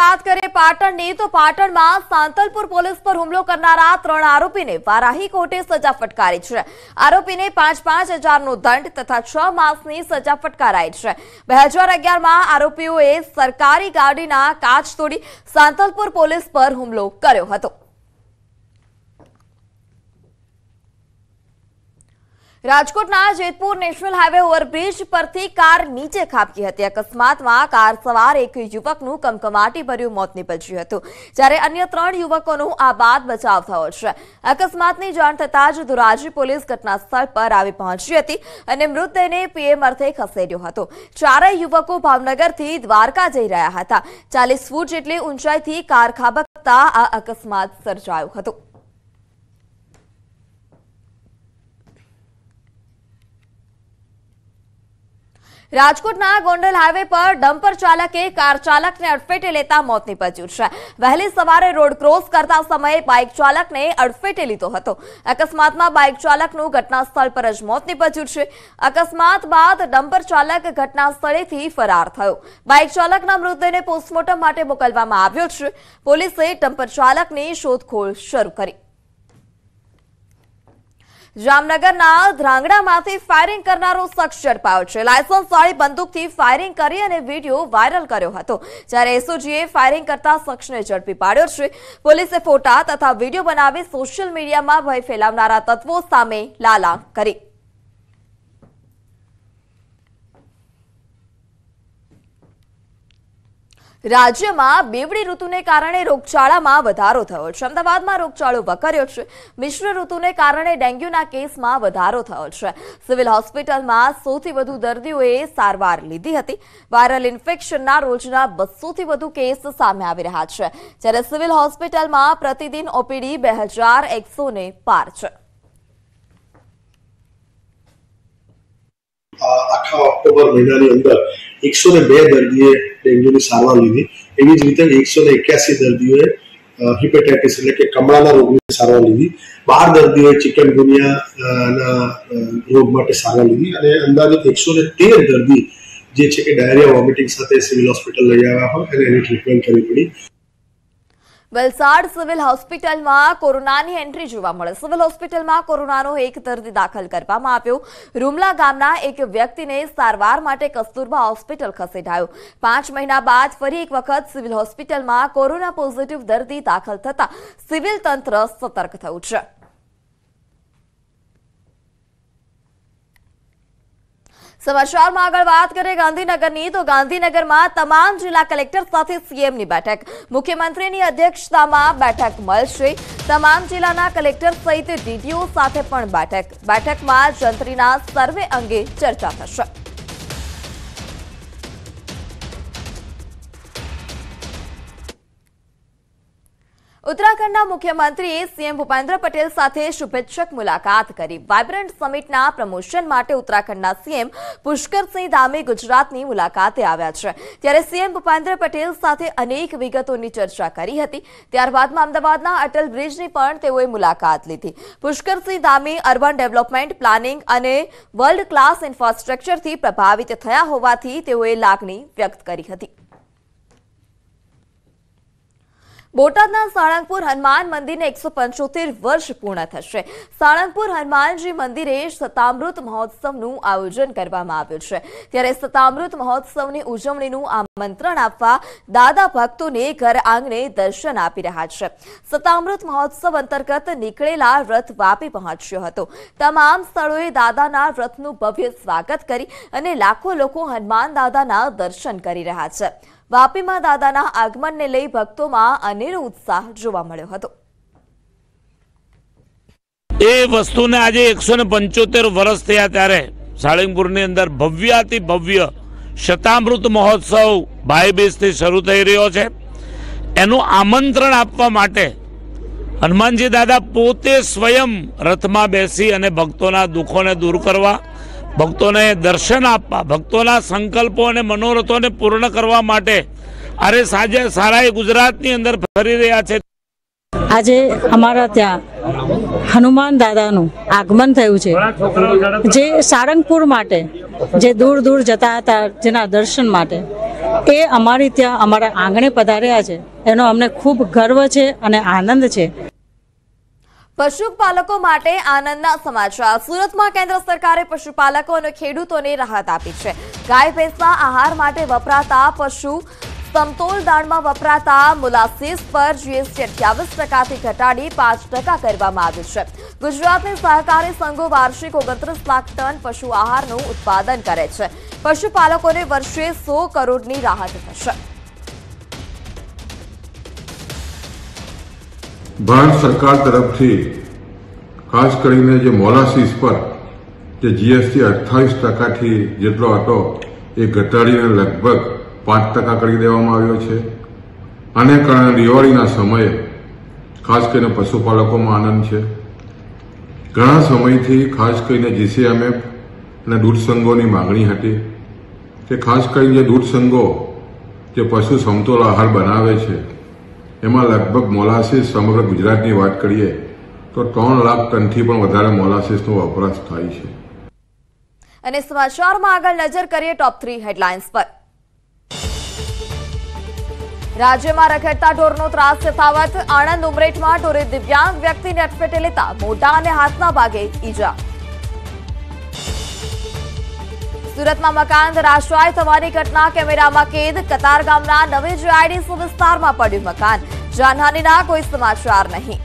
बात करें पाटणनी तो पाटणमां સાંતલપુર પોલીસ પર હુમલો કરનારા ત્રણ આરોપીને વારાહી કોર્ટે સજા ફટકારી છે। આરોપીને 5-5 હજારનો દંડ તથા 6 માસની સજા ફટકારાઈ છે। 2011 માં આરોપીઓએ સરકારી ગાડીના કાચ તોડી સાંતલપુર પોલીસ પર હુમલો કર્યો હતો। राजकोटना जेतपुर नेशनल हाईवे ओवरब्रिज परथी कार नीचे खाबकी हती। अकस्मातमां कार सवार एक युवकनुं कमकमाटी भर्युं मौत निपज्युं हतुं, ज्यारे अन्य 3 युवकोनो आ बाद बचाव थयो छे। अकस्मातनी जाण थतां ज ધોરાજી પોલીસ घटनास्थल पर आवी पहोंची हती अने मृतदेहने पीएम अर्थे खसेड्यो हतो। चारेय युवको भावनगरथी द्वारका जई रह्या हता। 40 ફૂટ જેટલી ઊંચાઈથી કાર ખાબકતા આ અકસ્માત સર્જાયો હતો। राजकोटना गोंडल हाईवे पर डम्पर चालके कार चालक ने अड़फेटे लेता मौत निपज्युं छे। वहेली सवारे रोड क्रॉस करता समय बाइक चालक ने अड़फेटे लीधो हतो। अकस्मात में बाइक चालकनुं घटनास्थल पर ज मौत निपज्युं छे। अकस्मात बाद डम्पर चालक घटनास्थळेथी फरार थयो। बाइक चालकना मृतदेहने पोस्टमोर्टम माटे मोकलवामां आव्यो छे। पोलीसे डम्पर चालकनी शोधखोळ शरू करी। जामनगरना ધ્રાંગડામાંથી फायरिंग करनारो शख्स झड़पायो छे। लायसन्सवाळी बंदूकथी फायरिंग करी अने वीडियो वायरल कर्यो हतो। ज्यारे एसओजीए फायरिंग करता शख्सने झड़पी पाड्यो छे। पोलीसे फोटा तथा वीडियो बनावी सोशल मीडियामां भय फैलावनारा तत्वो सामे लाला करी। राज्य में बेवड़ी ऋतु ने कारण रोगचाड़ा में वधारो थयो छे। अमदावाद में रोगचाड़ो वकर्यो छे। मिश्र ऋतु ने कारण डेंग्यूना केस में वधारो थयो छे। सिविल होस्पिटल में 100 थी वधु दर्दीओए सारवार लीधी हती। वायरल इन्फेक्शनना रोजना 200 थी वधु केस सामे आवी रह्या छे, ज्यारे सिविल होस्पिटल में प्रतिदिन ओपीडी 2100 ने पार छे। आखा ऑक्टोबर महीनानी अंदर 102 दर्दीए डेंग्यूनी सारवार लीधी। एवी ज रीते 181 दर्दीओए हिपेटाइटिस એટલે કે કમળાના રોગની સારવાર લીધી। 12 દર્દીઓએ ચિકનગુનિયા ના રોગ માટે સારવાર લીધી અને અંદાજે 113 દર્દી જે છે કે ડાયરિયા વોમિટિંગ સાથે સિવિલ હોસ્પિટલ લઈ આવ્યા હતા અને એની ટ્રીટમેન્ટ કરવી પડી। वलसाड़ सिविल होस्पिटल में कोरोना की एंट्री जोवा मळे। सिविल होस्पिटल में कोरोना नो एक दर्दी दाखल करवामां आव्यो। रूमला गामना एक व्यक्ति ने सारवार माटे कस्तूरबा होस्पिटल खसेडायो। 5 महीना बाद फरी एक वखत सिविल होस्पिटल में कोरोना पॉजिटिव दर्दी दाखल थता सिविल तंत्र सतर्क थयुं छे। समाचार में आगे बात करें गांधीनगर की तो गांधीनगर में तमाम जिला कलेक्टर साथ सीएम की बैठक। मुख्यमंत्री की अध्यक्षता में बैठक मळशे। तमाम जिला कलेक्टर सहित डीडीओ साथे पण बैठक में जंत्रीना सर्वे अंगे चर्चा थशे। उत्तराखंड मुख्यमंत्री सीएम भूपेन्द्र पटेल साथ शुभेच्छक मुलाकात करी। वाइब्रंट समिटना प्रमोशन माटे उत्तराखंड सीएम पुष्कर सिंह धामी गुजरात की मुलाकाते आव्या छे, त्यारे सीएम भूपेन्द्र पटेल साथ अनेक विगतोनी चर्चा करी हती। त्यारबाद में अमदावादना अटल ब्रिजनी पण तेओए मुलाकात लीधी। Pushkar Singh Dhami urban development planning अने वर्ल्ड क्लास इन्फ्रास्ट्रक्चरथी प्रभावित थया होवाथी तेओए लागणी व्यक्त करी हती। बोटादना સાળંગપુર हनुमान मंदिर ने 175 वर्ष पूर्ण થશે। સાળંગપુર હનુમાનજી મંદિરે સતામૃત મહોત્સવનું આયોજન કરવામાં આવ્યું છે, ત્યારે સતામૃત મહોત્સવની ઉજવણીનું આમંત્રણ આપવા દાદા ભક્તોને ઘર આંગણે દર્શન આપી રહ્યા છે। સતામૃત મહોત્સવ અંતર્ગત નીકળેલા રથ વાપી પહોંચ્યો હતો। તમામ સ્થળોએ દાદાના રથનું ભવ્ય સ્વાગત કરી અને લાખો લોકો હનુમાન દાદાના દર્શન કરી રહ્યા છે। वापी में दादाना आगमन ने लई भक्तों में अनेरो उत्साह जोवा मळ्यो हतो। ए वस्तुने आजे 175 वर्ष थया त्यारे સાળંગપુरनी अंदर भव्याति भव्य शतामृत महोत्सव भाई बीजथी शरू थई रह्यो छे। एनु आमंत्रण आपवा माटे हनुमानजी दादा पोते स्वयं रथ में बेसी अने भक्तोना दुखोने दूर करवा, भक्तोने दर्शन आपवा, भक्तोना संकल्पों अने मनोरथोने पूर्ण करवा माटे अरे साजे साराय गुजरातनी अंदर फरी रह्या छे। आजे अमारा त्यां हनुमान दादानुं आगमन थयुं छे, जे સાળંગપુર माटे जे दूर दूर जता हता जेना दर्शन माटे એ અમારી ત્યાં અમારા આંગણે પધાર્યા છે એનો અમને ખૂબ ગર્વ છે અને આનંદ છે। पशुपालकों माटे आनंदना समाचार। सूरतमां केंद्र सरकारे पशुपालकों अने खेडूतोने राहत आपी छे। गाय भैंसना आहार माटे वपराता पशु समतोल दाणमां वपराता मोलासीस पर जीएसटी 28% घटाड़ी 5% करवामां आव्युं छे। गुजरातनी सहकारी संघो वार्षिक 29 लाख टन पशु आहारनुं उत्पादन करे छे। पशुपालकोने वर्षे 100 करोड़नी राहत थशे। भारत सरकार तरफ थी खास करीने जे मोलासीस पर जे जीएसटी 28% थी जेटलो हतो ए घटाडीने लगभग 5% करी देवामां आव्यो छे। आने कारणे दिवाळीना समये खास करीने पशुपालकोमां आनंद छे। घणा समयथी खास करीने जीसीएमएफ अने दूध संघोनी मांगणी हती के खास करीने जे दूध संघो जे पशु समतोल आहार बनावे छे एमां लगभग मोलासीस समग्र गुजरातनी वात करीए तो 3 लाख टन थी पण वधारे मोलासीसनो वपराश थाय छे। अने समाचारमां आगळ नजर करीए टॉप 3 हेडलाइन्स पर। राज्यमां रखेडता ढोरनो त्रास यथावत। आणंद उमरेठमां ढोरे दिव्यांग व्यक्तिने अटफेटे लेता मोढા અને હાથના ભાગે ઈજા। सूरतमां मकान धराशायी थवानी घटना कैमरामां कैद। कतार गामना नवे जीआईडी सुविस्तारमां पड्युं मकान। जानहानीना कोई समाचार नहीं।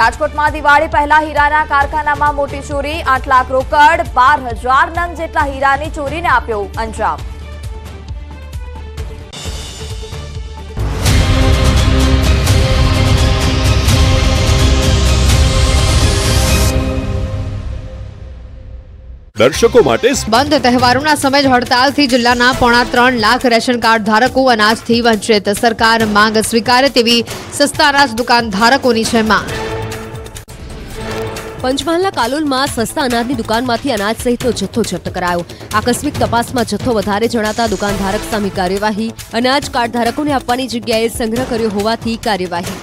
राजकोटमां दिवाळी पहला हीराना कारखानामां मोटी चोरी। 8 लाख रोकड़ 12,000 नंग जेटला हीरानी चोरीने आप्यो अंजाम। दर्शकों माटे बंद तहेवारोना समय हड़ताल थी जिल्लाना 3.5 लाख रेशन कार्ड धारकों अनाज थी वंचित। सरकार मांग स्वीकारे तेवी सस्ता अनाज दुकान धारकोनी छे मांग। पंचमहालना कालोलमां सस्ता अनाजनी दुकानमांथी अनाज सहितनो जथ्थो जप्त करायो। आकस्मिक तपासमां जथ्थो वधारे जणाता दुकानधारक सामे कार्यवाही। अनाज कार्ड धारकोने आपवानी जग्याए संग्रह कर्यो होवाथी कार्यवाही।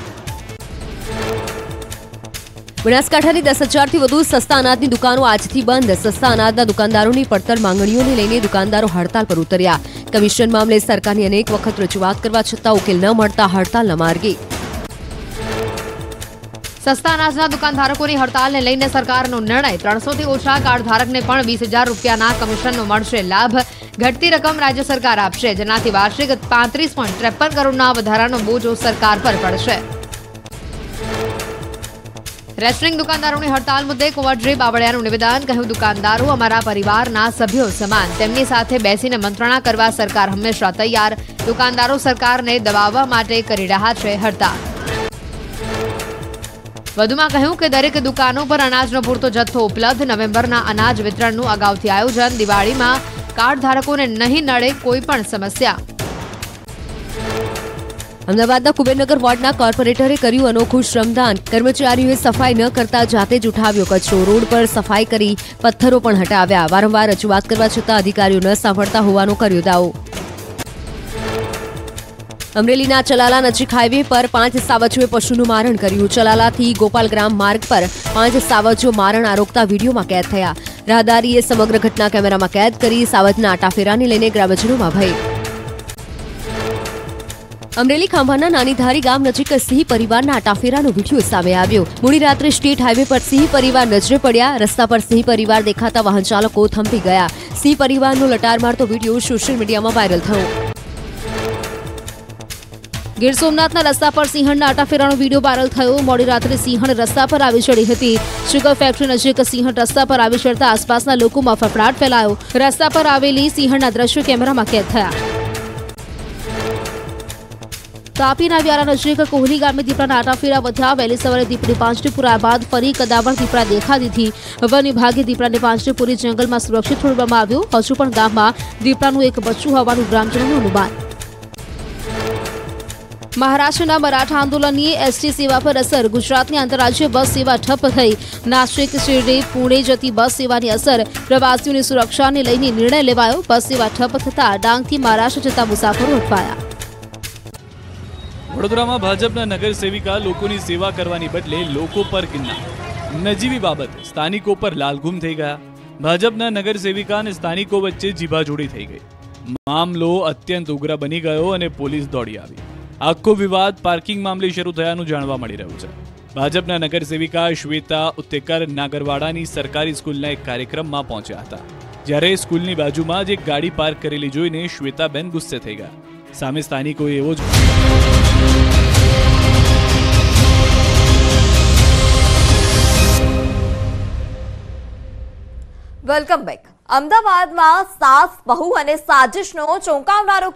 बनासकांठानी 10,000 थी वधु सस्ता अनाजनी दुकानों आजथी बंद। सस्ता अनाजना दुकानदारोनी पड़तर मांगणीओने लईने दुकानदारो हड़ताल पर उतर्या। कमीशन मामले सरकारनी अनेक वखत रजूआत करवा छतां उकेल न मळता हड़तालना मार्गे। सस्ता अनाजना दुकानधारकोनी हड़तालने लईने सरकारनो निर्णय। 300 थी ओछा कार्डधारकने पण 20,000 रूपियाना कमीशननो मळशे लाभ। घटती रकम राज्य सरकार आपशे जेनाथी वार्षिक 35.53 करोड़ना वधारानो बोजो सरकार पर पड़शे। रेस्टोरेंट दुकानदारों ने हड़ताल मुद्दे कोवरजी बावड़ियाનું નિવેદન। કહ્યું દુકાનદારો અમારા પરિવારના સભ્યો સમાન, તેમની સાથે બેસીને મંત્રણા કરવા સરકાર હંમેશા તૈયાર। દુકાનદારો સરકારને દબાવવા માટે કરી રહ્યા છે હડતાલ। વધુમાં કહ્યું કે દરેક દુકાનો પર અનાજનો પૂરતો જથ્થો ઉપલબ્ધ। નવેમ્બરના અનાજ વિતરણનું અગાઉથી આયોજન। દિવાળીમાં કાર્ડ ધારકોને નહીં નડે કોઈ પણ સમસ્યા। अमદાवादના કુબેરનગર વોર્ડના કોર્પોરેટરે કર્યું अनोखું શ્રમદાન। કર્મચારીઓએ સફાઈ ન કરતા જાતે જ ઉઠાવ્યો કચરો। રોડ પર સફાઈ કરી પથ્થરો પણ હટાવ્યા। વારંવાર રજૂઆત કરવા છતાં અધિકારીઓ ન સાંભળતા હોવાનો કર્યો દાવો। અમરેલીના ચલાલા નજીક હાઈવે પર 5 સાવજોએ પશુનું મારણ કર્યું। ચલાલાથી ગોપાલગ્રામ માર્ગ પર 5 સાવજો મારણ આરોગતા વિડીયોમાં કેદ થયા। રાહદારીએ સમગ્ર ઘટના કેમેરામાં કેદ કરી। સાવજના આટાફેરાને લઈને ગ્રામજનોમાં ભય। अमरेली खांभाना नानीधारी गाम नजीक सिंह परिवारना आटाफेरानो वीडियो सामे आव्यो। मोडी रात्रे स्टेट हाईवे पर सिंह परिवार नजरे पड्या। रस्ता पर सिंह परिवार देखाता वाहन चालको थंपी गया। सिंह परिवारनो लटार मारतो वीडियो सोशल मीडियामां वायरल थयो। गीर सोमनाथना रस्ता पर सिंहणना आटाफेरानो वीडियो वायरल थयो। मोडी रात्रे सिंहण रस्ता पर आवी चढ़ी हती। शुगर फैक्टरी नजीक सिंहण रस्ता पर आवी चढ़ता आसपासना लोकोमां फफड़ाट फैलायो। रस्ता पर आवेली सिंहणना दृश्य कैमरामां कैद थया। तापीना व्यारा नजीक कोहली गामे दीपड़ा आटाफेरा वध्या। वहेली सवारे दीपड़ी 5 पुराया बाद फरी कदावर दीपड़ा देखाती थी। वन विभागे दीपड़ाने 5 पूरी जंगल में सुरक्षित छोड़वामां आव्यो। हजू पण गाममां दीपड़ानुं एक बच्चुं होवानुं ग्रामजनोनुं अनुमान। महाराष्ट्रना मराठा आंदोलननी एसटी सेवा पर असर। गुजरातनी आंतरराज्य बस सेवा ठप्प थई। नाशिक शिरडी पुणे जती बस सेवानी असर। प्रवासीओनी सुरक्षाने लईने निर्णय लेवायो। बस सेवा ठप्प थता डांगथी महाराष्ट्र जता मुसाफरो अटवाया। वडोदरा में भाजपा नगर सेविका लोगों की सेवा करने बदले लोगों पर किन्ना। नजीवी बाबत स्थानिकों पर लालघूम थी गया। भाजपा नगर सेविका ने स्थानिकों वच्चे जीभाजोड़ी थी गई। मामलो अत्यंत उग्र बनी गयो अने पोलीस दौड़ी आवी। आखो विवाद पार्किंग मामले शरू थयानुं जाणवा मळी रह्युं छे। भाजपा नगरसेविका श्वेता उत्तेकर नागरवाड़ा की सरकारी स्कूल एक कार्यक्रम में पहुंचा था, जयरे स्कूल की बाजू में एक गाड़ी पार्क करेली जोईने श्वेताबेन गुस्से थई गया। सामे स्थानिकोए एवो वेलकम बैक। अमदावादमां सास बहु अने साजिशनो चौंकावनारो